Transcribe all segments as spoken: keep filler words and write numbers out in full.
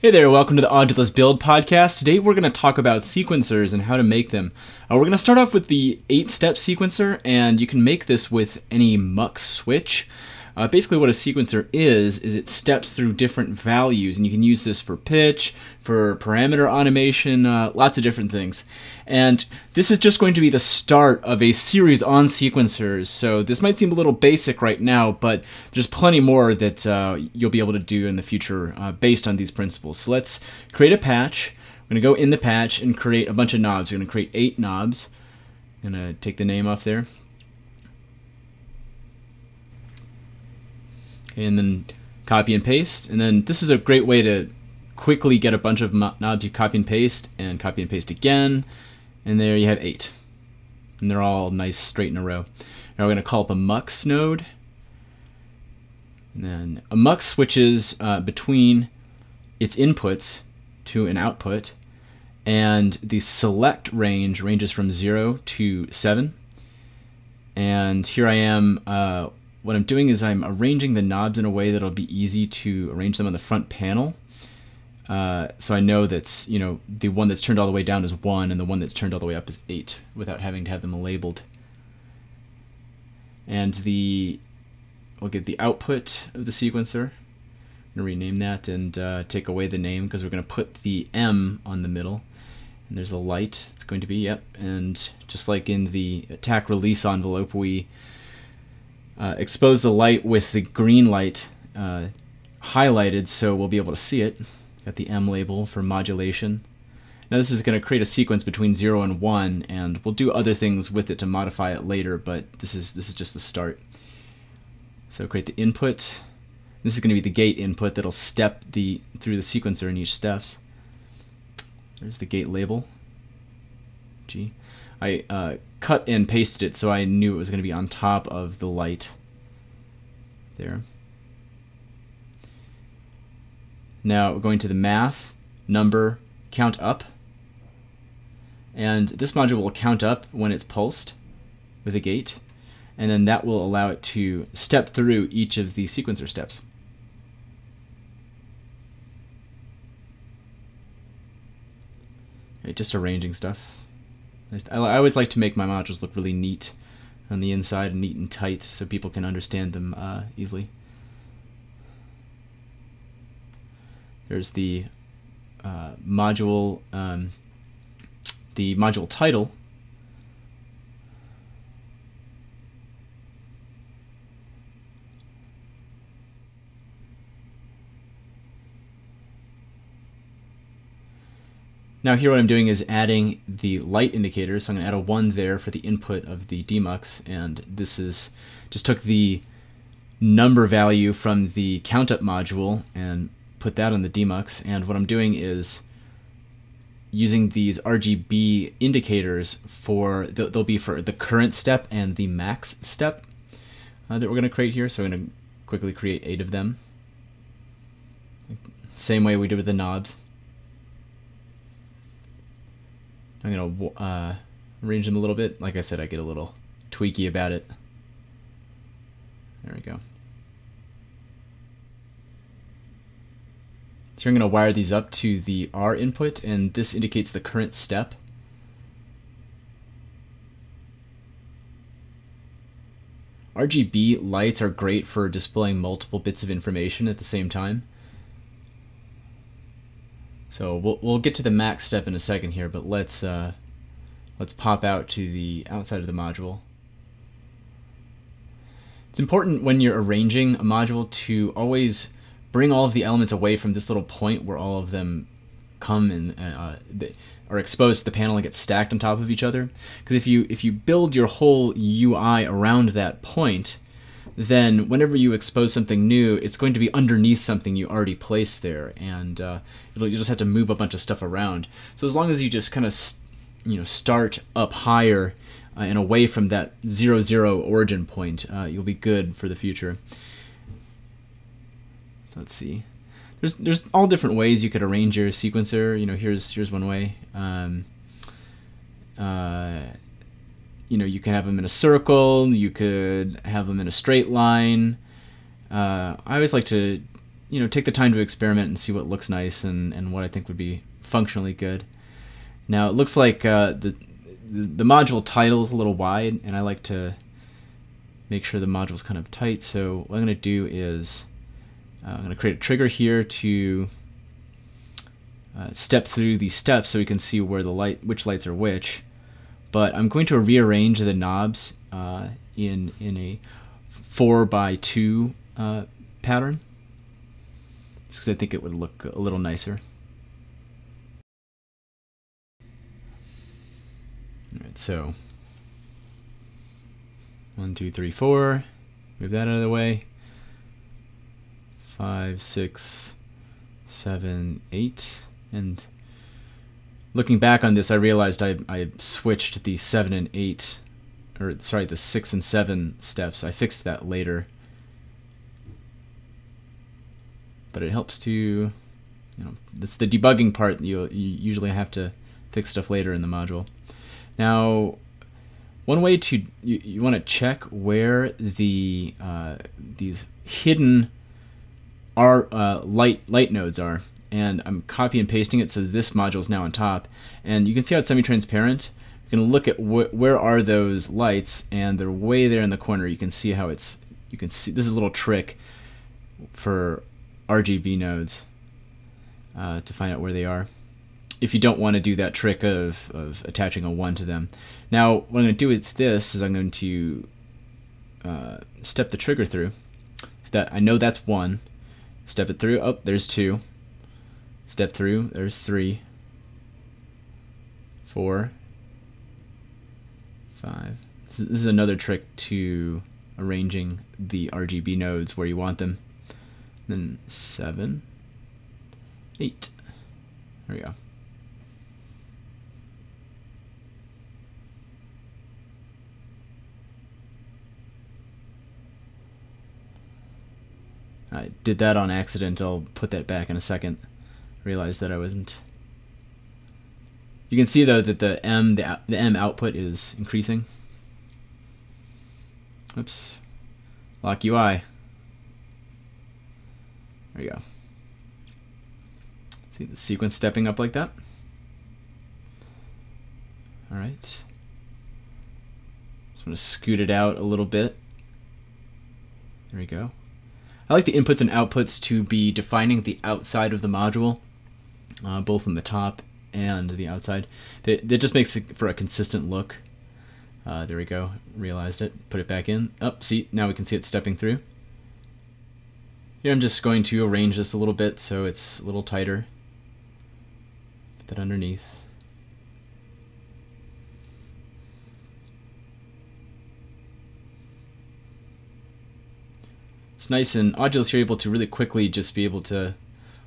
Hey there, welcome to the Audulus Build Podcast. Today we're going to talk about sequencers and how to make them. Uh, we're going to start off with the eight-step sequencer, and you can make this with any mux switch. Uh, basically what a sequencer is, is it steps through different values, and you can use this for pitch, for parameter automation, uh, lots of different things. And this is just going to be the start of a series on sequencers, so this might seem a little basic right now, but there's plenty more that uh, you'll be able to do in the future uh, based on these principles. So let's create a patch. I'm going to go in the patch and create a bunch of knobs. We're going to create eight knobs. I'm going to take the name off there. And then copy and paste. And then this is a great way to quickly get a bunch of knobs. You copy and paste and copy and paste again. And there you have eight. And they're all nice straight in a row. Now we're going to call up a mux node. And then a mux switches uh, between its inputs to an output, and the select range ranges from zero to seven. And here I am, uh, what I'm doing is I'm arranging the knobs in a way that'll be easy to arrange them on the front panel. Uh, so I know that's, you know, the one that's turned all the way down is one and the one that's turned all the way up is eight without having to have them labeled. And the, we'll get the output of the sequencer. To rename that and uh, take away the name because we're going to put the M on the middle, and there's a light. It's going to be yep. And just like in the attack release envelope, we uh, expose the light with the green light uh, highlighted, so we'll be able to see it. Got the M label for modulation. Now this is going to create a sequence between zero and one, and we'll do other things with it to modify it later. But this is this is just the start. So create the input. This is going to be the gate input that'll step the through the sequencer in each steps. There's the gate label. G. I uh, cut and pasted it so I knew it was going to be on top of the light. There. Now we're going to the math, number, count up. And this module will count up when it's pulsed with a gate. And then that will allow it to step through each of the sequencer steps. Just arranging stuff. I always like to make my modules look really neat on the inside, neat and tight, so people can understand them uh, easily. There's the uh, module, um, the module title, Now here what I'm doing is adding the light indicator, so I'm going to add a one there for the input of the demux, and this is just took the number value from the countup module and put that on the demux, and what I'm doing is using these R G B indicators for, they'll be for the current step and the max step uh, that we're going to create here, so I'm going to quickly create eight of them. Same way we did with the knobs. I'm going to uh, arrange them a little bit. Like I said, I get a little tweaky about it. There we go. So I'm going to wire these up to the R input, and this indicates the current step. R G B lights are great for displaying multiple bits of information at the same time. So we'll we'll get to the max step in a second here, but let's uh, let's pop out to the outside of the module. It's important when you're arranging a module to always bring all of the elements away from this little point where all of them come and uh, they are exposed to the panel and get stacked on top of each other. Because if you if you build your whole U I around that point, then whenever you expose something new, it's going to be underneath something you already placed there, and uh, you'll just have to move a bunch of stuff around. So as long as you just kind of, you know, start up higher uh, and away from that zero zero origin point, uh, you'll be good for the future. So let's see. There's there's all different ways you could arrange your sequencer. You know, here's here's one way. Um, uh, You know, you can have them in a circle, you could have them in a straight line. Uh, I always like to you know, take the time to experiment and see what looks nice and, and what I think would be functionally good. Now, it looks like uh, the, the module title is a little wide, and I like to make sure the module is kind of tight. So what I'm going to do is uh, I'm going to create a trigger here to uh, step through these steps so we can see where the light, which lights are which. But I'm going to rearrange the knobs uh, in, in a four by two uh, pattern, just because I think it would look a little nicer. All right, so one, two, three, four. Move that out of the way. Five, six, seven, eight. And looking back on this, I realized I, I switched the seven and eight, or sorry, the six and seven steps. I fixed that later, but it helps to, you know, that's the debugging part. You, you usually have to fix stuff later in the module. Now, one way to, you, you want to check where the uh, these hidden are uh, light light nodes are, and I'm copy and pasting it so this module is now on top. And you can see how it's semi-transparent. You're going to look at wh where are those lights, and they're way there in the corner. You can see how it's, you can see, this is a little trick for R G B nodes uh, to find out where they are, if you don't want to do that trick of, of attaching a one to them. Now, what I'm going to do with this is I'm going to uh, step the trigger through. So that I know that's one. Step it through. Oh, there's two. Step through. There's three. Four. Five. This is another trick to arranging the R G B nodes where you want them. Then seven. Eight. There we go. I did that on accident. I'll put that back in a second. I realized that I wasn't. You can see though that the M the, the M output is increasing. Oops. Lock U I. There you go. See the sequence stepping up like that. All right. Just want to scoot it out a little bit. There we go. I like the inputs and outputs to be defining the outside of the module, uh, both in the top and the outside. That, that just makes it for a consistent look. Uh, there we go. Realized it. Put it back in. Up. Oh, see, now we can see it stepping through. Here I'm just going to arrange this a little bit so it's a little tighter. Put that underneath. It's nice in Audulus, you're able to really quickly just be able to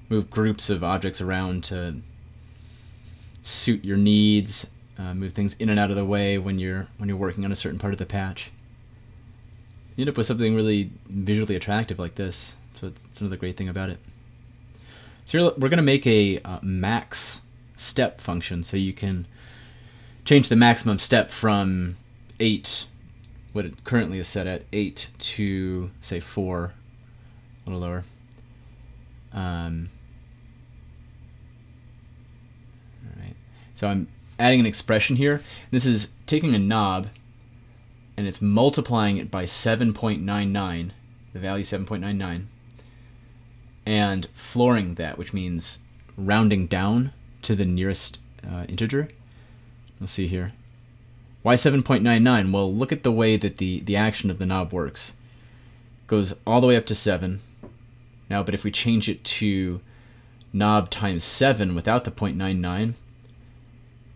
move groups of objects around to suit your needs, uh, move things in and out of the way when you're when you're working on a certain part of the patch. You end up with something really visually attractive like this. So it's, it's another great thing about it. So here, we're going to make a uh, max step function, so you can change the maximum step from eight. What it currently is set at, eight to say four, a little lower. Um, all right. So I'm adding an expression here. This is taking a knob, and it's multiplying it by seven point nine nine, the value seven point nine nine, and flooring that, which means rounding down to the nearest uh, integer. We'll see here. Why seven point nine nine? Well, look at the way that the, the action of the knob works. It goes all the way up to seven. Now, but if we change it to knob times seven without the point nine nine,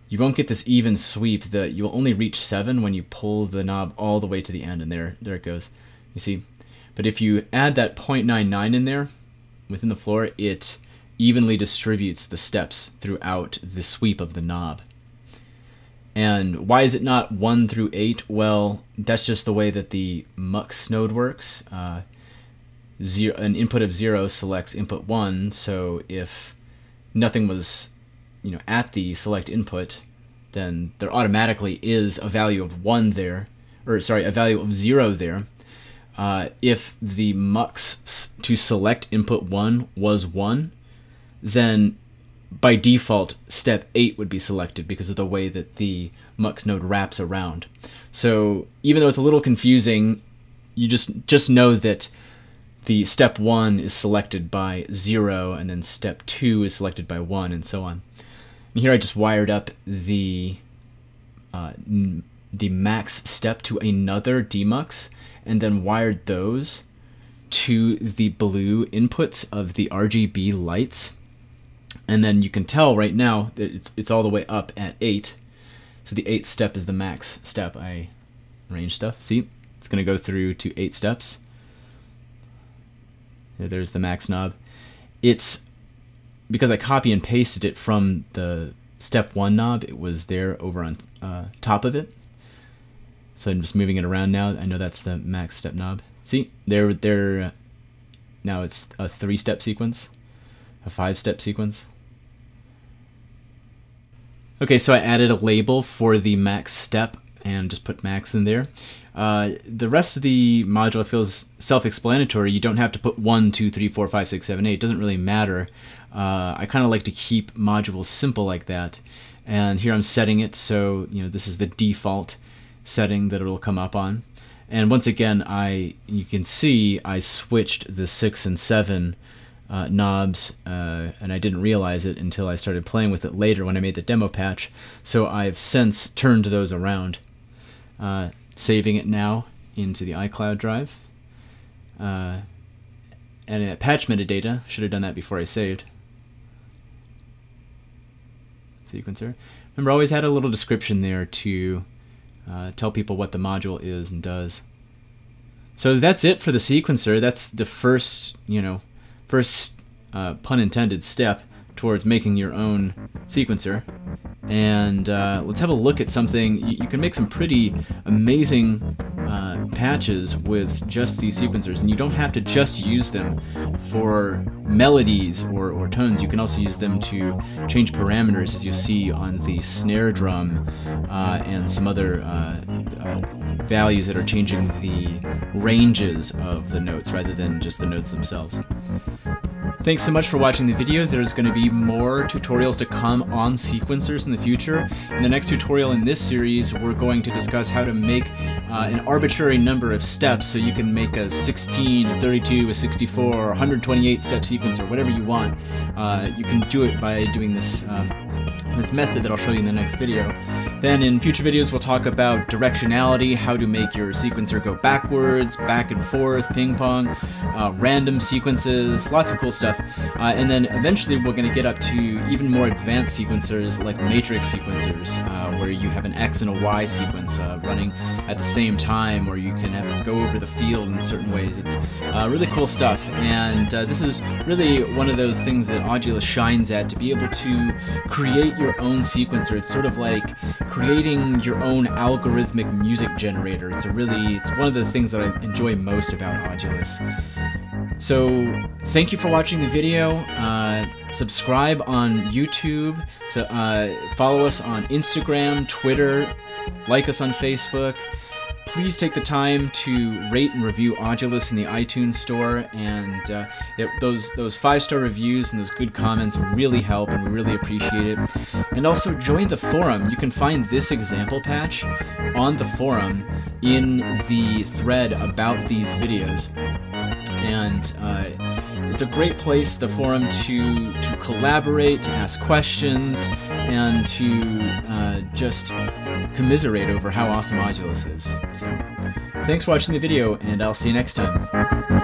you won't get this even sweep. That you'll only reach seven when you pull the knob all the way to the end, and there, there it goes. You see? But if you add that point nine nine in there, within the floor, it evenly distributes the steps throughout the sweep of the knob. And why is it not one through eight? Well, that's just the way that the mux node works. Uh, zero, an input of zero selects input one. So if nothing was, you know, at the select input, then there automatically is a value of one there, or sorry, a value of zero there. uh, if the mux to select input one was one, then by default step eight would be selected because of the way that the mux node wraps around. So even though it's a little confusing, you just just know that the step one is selected by zero, and then step two is selected by one, and so on. And here I just wired up the uh, the max step to another demux, and then wired those to the blue inputs of the R G B lights. And then you can tell right now that it's it's all the way up at eight. So the eighth step is the max step. I arrange stuff. See, it's going to go through to eight steps. There's the max knob. It's because I copy and pasted it from the step one knob. It was there over on uh, top of it. So I'm just moving it around now. I know that's the max step knob. See, there, there. Uh, now it's a three-step sequence, a five-step sequence. Okay, so I added a label for the max step and just put max in there. Uh, the rest of the module feels self-explanatory. You don't have to put one, two, three, four, five, six, seven, eight. It doesn't really matter. Uh, I kind of like to keep modules simple like that. And here I'm setting it so, you know, this is the default setting that it'll come up on. And once again, I you can see I switched the six and seven Uh, knobs, uh, and I didn't realize it until I started playing with it later when I made the demo patch. So I've since turned those around, uh, saving it now into the iCloud drive. Uh, and at patch metadata, should have done that before I saved. Sequencer. Remember, I always had a little description there to uh, tell people what the module is and does. So that's it for the sequencer. That's the first, you know, First, uh, pun intended, step towards making your own sequencer. And uh, let's have a look at something. You, you can make some pretty amazing uh, patches with just these sequencers, and you don't have to just use them for melodies or, or tones. You can also use them to change parameters, as you see on the snare drum uh, and some other uh, uh, values that are changing the ranges of the notes rather than just the notes themselves. Thanks so much for watching the video. There's going to be more tutorials to come on sequencers in the future. In the next tutorial in this series, we're going to discuss how to make uh, an arbitrary number of steps so you can make a sixteen, a thirty-two, a sixty-four, or one hundred twenty-eight step sequence, or whatever you want. Uh, you can do it by doing this, um, this method that I'll show you in the next video. Then in future videos, we'll talk about directionality, how to make your sequencer go backwards, back and forth, ping pong, uh, random sequences, lots of cool stuff. Uh, and then eventually we're going to get up to even more advanced sequencers like matrix sequencers, uh, where you have an X and a Y sequence uh, running at the same time, or you can have it go over the field in certain ways. It's uh, really cool stuff, and uh, this is really one of those things that Audulus shines at, to be able to create your own sequencer. It's sort of like creating your own algorithmic music generator. It's a really, it's one of the things that I enjoy most about Audulus. So thank you for watching the video. Uh, subscribe on YouTube. So uh, follow us on Instagram, Twitter. Like us on Facebook. Please take the time to rate and review Audulus in the iTunes store, and uh, it, those those five-star reviews and those good comments really help, and we really appreciate it. And also join the forum. You can find this example patch on the forum in the thread about these videos, and uh, it's a great place, the forum, to to collaborate, to ask questions, and to uh, just commiserate over how awesome Audulus is. So, thanks for watching the video, and I'll see you next time.